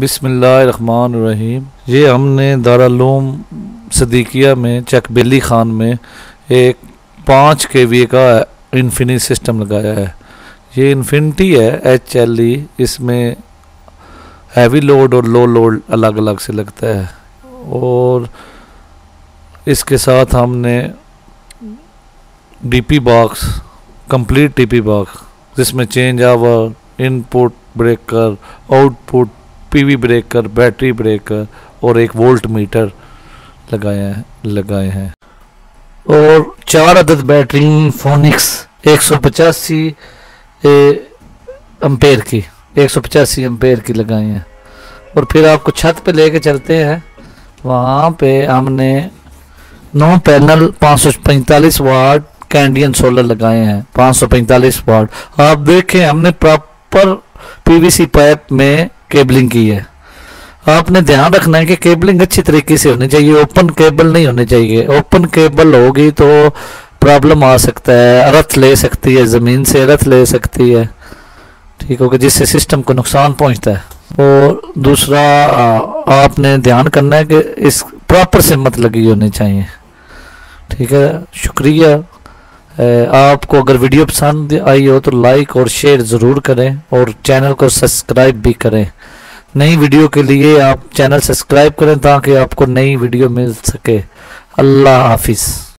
बिस्मिल्लाहिर्रहमानिर्रहीम। ये हमने दारुलूम सदीकिया में चक बेली खान में एक 5 kW का इन्फिनिटी सिस्टम लगाया है। ये इन्फिनिटी है HLE। इसमें हैवी लोड और लो लोड अलग अलग से लगता है और इसके साथ हमने DP box, complete DP box जिसमें change over, input breaker, output, PV breaker, battery breaker और एक वोल्ट मीटर लगाए हैं और 4 अदद बैटरी फोनिक्स 185 एम्पेयर की लगाई हैं। और फिर आपको छत पे लेके चलते हैं। वहाँ पे हमने 9 पैनल 545 वाट कैनेडियन सोलर लगाए हैं। 545 वाट आप देखें, हमने प्रॉपर PVC पाइप में केबलिंग की है। आपने ध्यान रखना है कि केबलिंग अच्छी तरीके से होनी चाहिए, ओपन केबल नहीं होनी चाहिए। ओपन केबल होगी तो प्रॉब्लम आ सकता है, रथ ले सकती है, ज़मीन से रथ ले सकती है, ठीक होगा, जिससे सिस्टम को नुकसान पहुंचता है। और दूसरा आपने ध्यान करना है कि इस प्रॉपर से मत लगी होनी चाहिए, ठीक है। शुक्रिया। आपको अगर वीडियो पसंद आई हो तो लाइक और शेयर ज़रूर करें और चैनल को सब्सक्राइब भी करें। नई वीडियो के लिए आप चैनल सब्सक्राइब करें ताकि आपको नई वीडियो मिल सके। अल्लाह हाफिज़।